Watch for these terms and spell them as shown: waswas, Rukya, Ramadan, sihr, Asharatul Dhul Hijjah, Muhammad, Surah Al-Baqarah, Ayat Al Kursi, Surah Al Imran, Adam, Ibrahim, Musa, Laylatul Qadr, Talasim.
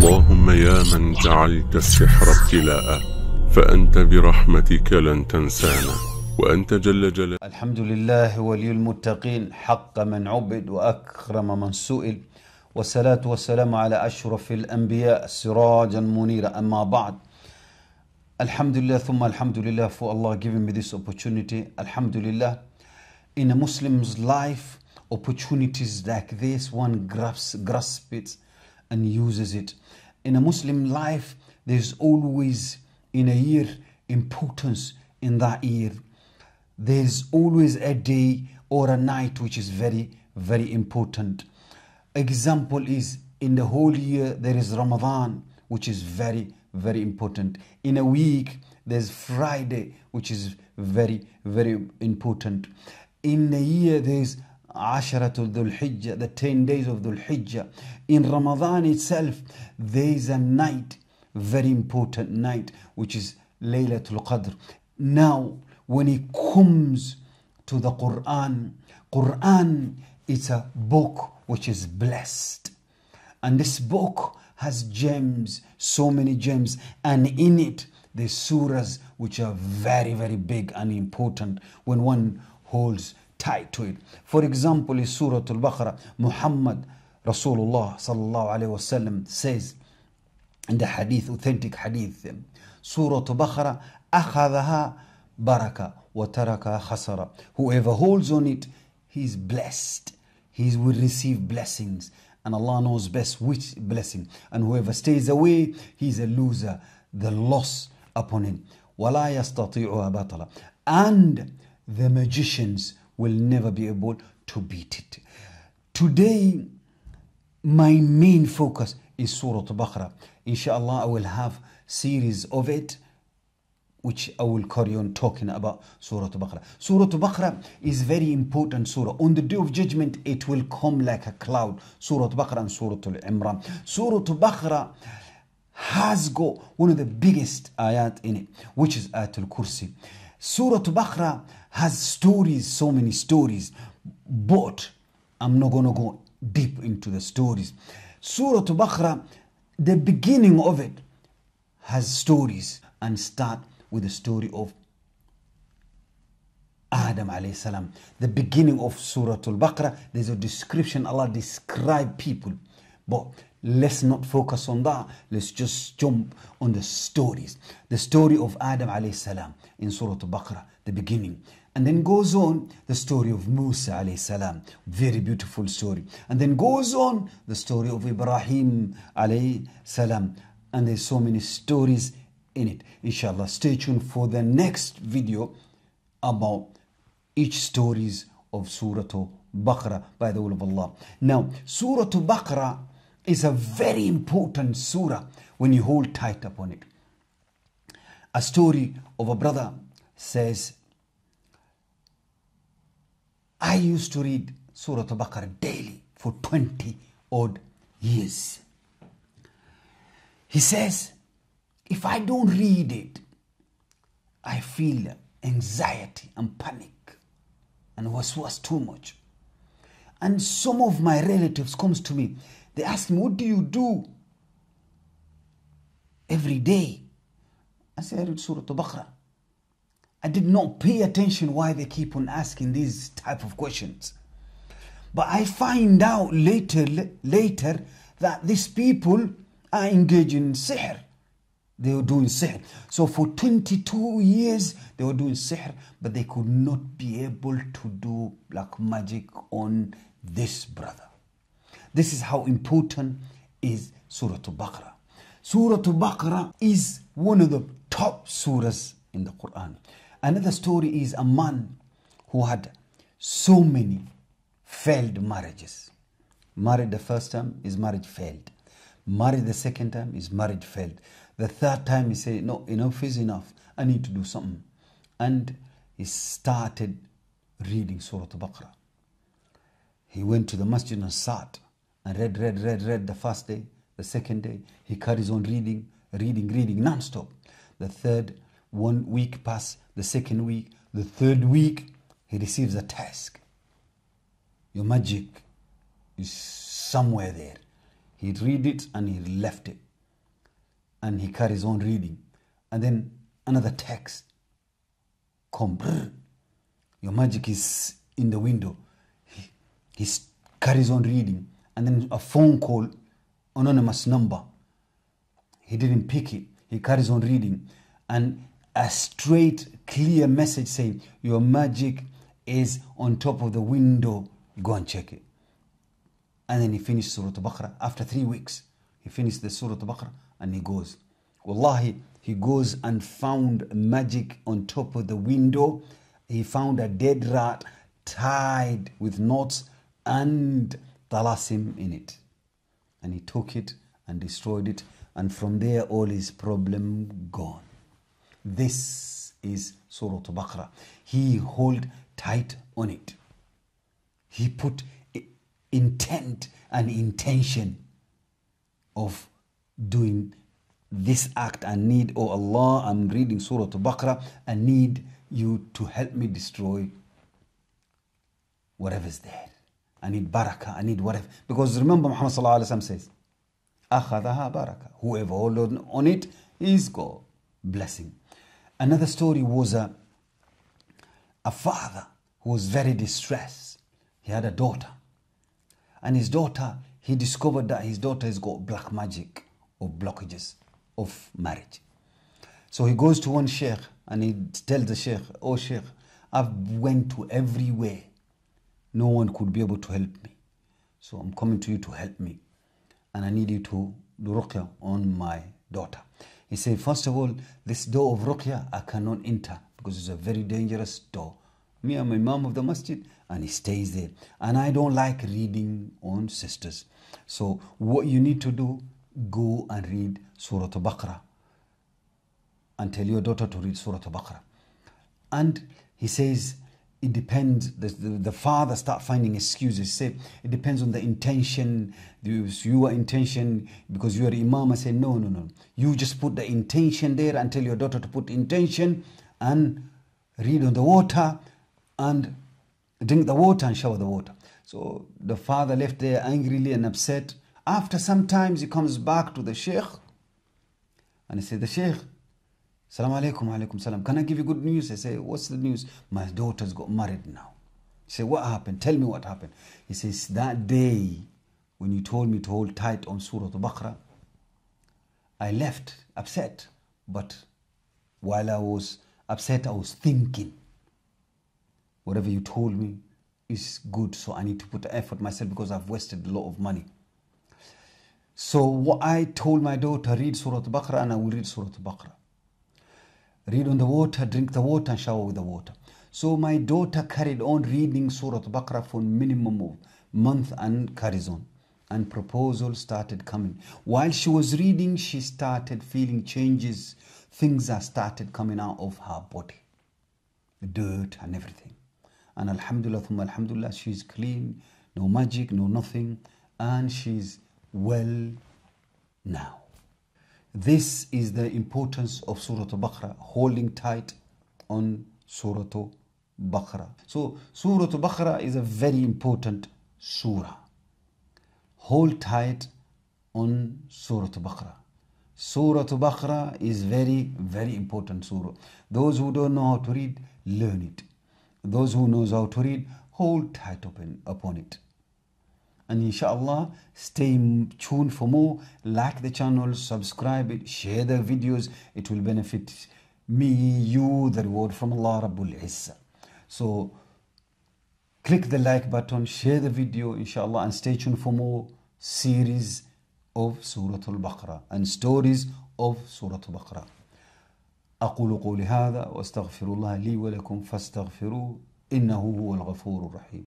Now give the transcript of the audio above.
اللهم يا من جعلت السحر ابتلاء فأنت برحمتك لن تنسانا وأنت جل جلاله. الحمد لله ولي المتقين حق من عبد وأكرم من سئل والصلاة والسلام على أشرف الأنبياء سراج المنير أما بعد. Alhamdulillah, thumma alhamdulillah for Allah giving me this opportunity. Alhamdulillah. In a Muslim's life, opportunities like this, one grasps it and uses it. In a Muslim life, there's always in a year importance in that year. There's always a day or a night which is very, very important. Example is in the whole year, there is Ramadan, which is very important. In a week, there's Friday, which is very important. In a year, there's Asharatul Dhul Hijjah, the 10 days of Dhul Hijjah. In Ramadan itself, there's a night, very important night, which is Laylatul Qadr. Now, when it comes to the Quran, it's a book which is blessed. And this book has gems, so many gems, and in it the surahs which are very big and important when one holds tight to it. For example, in Surah Al-Baqarah, Muhammad Rasulullah sallallahu alaihi wasallam says in the hadith, authentic hadith, Surah Al-Baqarah, akhadhaha baraka wa taraka khasara. Whoever holds on it, he's blessed. He will receive blessings. And Allah knows best which blessing. And whoever stays away, he's a loser. The loss upon him. وَلَا يَسْتَطِيعُهَا بَطَلًا. And the magicians will never be able to beat it. Today, my main focus is Surah Al-Baqarah. Inshallah, I will have series of it, which I will carry on talking about Surah Al-Baqarah. Surah Al-Baqarah is very important surah. On the Day of Judgment, it will come like a cloud. Surah Al-Baqarah and Surah Al Imran. Surah Al-Baqarah has got one of the biggest ayat in it, which is Ayat Al Kursi. Surah Al-Baqarah has stories, so many stories, but I'm not going to go deep into the stories. Surah Al-Baqarah, the beginning of it has stories and start with the story of Adam alayhi salam. The beginning of Surah Al-Baqarah, there's a description, Allah describes people. But let's not focus on that, let's just jump on the stories. The story of Adam alayhi salam in Surah Al-Baqarah, the beginning. And then goes on the story of Musa alayhi salam, very beautiful story. And then goes on the story of Ibrahim alayhi salam. And there's so many stories in it. Inshallah, stay tuned for the next video about each stories of Surah Al-Baqarah by the will of Allah. Now, Surah Al-Baqarah is a very important surah when you hold tight upon it. A story of a brother says, I used to read Surah Al-Baqarah daily for 20 odd years. He says, if I don't read it, I feel anxiety and panic and waswas too much. And some of my relatives comes to me, they ask me, what do you do every day? I say, I read Surah Al-Baqarah. I did not pay attention why they keep on asking these type of questions. But I find out later that these people are engaged in sihr. They were doing sihr. So for 22 years, they were doing sihr, but they could not be able to do black magic on this brother. This is how important is Surah Al-Baqarah. Surah Al-Baqarah is one of the top surahs in the Quran. Another story is a man who had so many failed marriages. Married the first time, his marriage failed. Married the second time, his marriage failed. The third time he said, no, enough is enough. I need to do something. And he started reading Surah Al-Baqarah. He went to the masjid and sat and read the first day, the second day. He carries on reading non-stop. The third, 1 week passed, the second week, the third week, he receives a task. Your magic is somewhere there. He read it and he left it. and he carries on reading. And then another text comes. Your magic is in the window. He carries on reading. And then a phone call, anonymous number. He didn't pick it. He carries on reading. And a straight, clear message saying, your magic is on top of the window. Go and check it. And then he finished Surah Al-Baqarah. After 3 weeks, he finished the Surah Al-Baqarah and he goes. Wallahi, he goes and found magic on top of the window. He found a dead rat tied with knots and talasim in it. And he took it and destroyed it. And from there, all his problem gone. This is Surah Al-Baqarah. He hold tight on it. He put intent and intention of doing this act and need, oh Allah, I'm reading Surah Al-Baqarah, I need you to help me destroy whatever's there. I need barakah, I need whatever. Because remember Muhammad Sallallahu Alaihi Wasallam says, akhadaha barakah. Whoever holds on it is God blessing. Another story was a father who was very distressed. He had a daughter. And his daughter, he discovered that his daughter has got black magic or blockages of marriage. So he goes to one sheikh and he tells the sheikh, oh sheikh, I've went to everywhere. No one could be able to help me. So I'm coming to you to help me. And I need you to do Rukya on my daughter. He said, first of all, this door of Rukya, I cannot enter because it's a very dangerous door. Me, I'm Imam of the Masjid, and he stays there. And I don't like reading on sisters. So what you need to do, go and read Surah Al-Baqarah. And tell your daughter to read Surah Al-Baqarah. And he says, it depends, the father start finding excuses. Say, it depends on the intention, your intention, because you are Imam. I say, no. You just put the intention there and tell your daughter to put intention and read on the water and drink the water and shower the water. So the father left there angrily and upset. After some time, he comes back to the sheikh and he said, the sheikh, Assalamu alaikum, alaikum salam. Can I give you good news? I say, what's the news? My daughter's got married now. He said, what happened? Tell me what happened. He says, that day when you told me to hold tight on Surah Al-Baqarah, I left upset. But while I was upset, I was thinking, whatever you told me is good. So I need to put effort myself because I've wasted a lot of money. So what I told my daughter, read Surah Al-Baqarah and I will read Surah Al-Baqarah. Read on the water, drink the water and shower with the water. So my daughter carried on reading Surah Al-Baqarah for a minimum of a month and carries on. And proposals started coming. While she was reading, she started feeling changes. Things are started coming out of her body. Dirt and everything. And alhamdulillah, thumma alhamdulillah, she's clean. No magic, no nothing. And she's well now. This is the importance of Surah Al-Baqarah, holding tight on Surah Al-Baqarah. So Surah Al-Baqarah is a very important surah. Hold tight on Surah Al-Baqarah. Surah Al-Baqarah is very, very important surah. Those who don't know how to read, learn it. Those who knows how to read, hold tight upon it. And inshallah, stay tuned for more. Like the channel, subscribe it, share the videos. It will benefit me, you, the reward from Allah Rabbul Izzah. So click the like button, share the video, inshallah, and stay tuned for more series of Surah Al-Baqarah and stories of Surah Al-Baqarah. أقول قولي هذا وأستغفر الله لي ولكم فاستغفروه إنه هو الغفور الرحيم.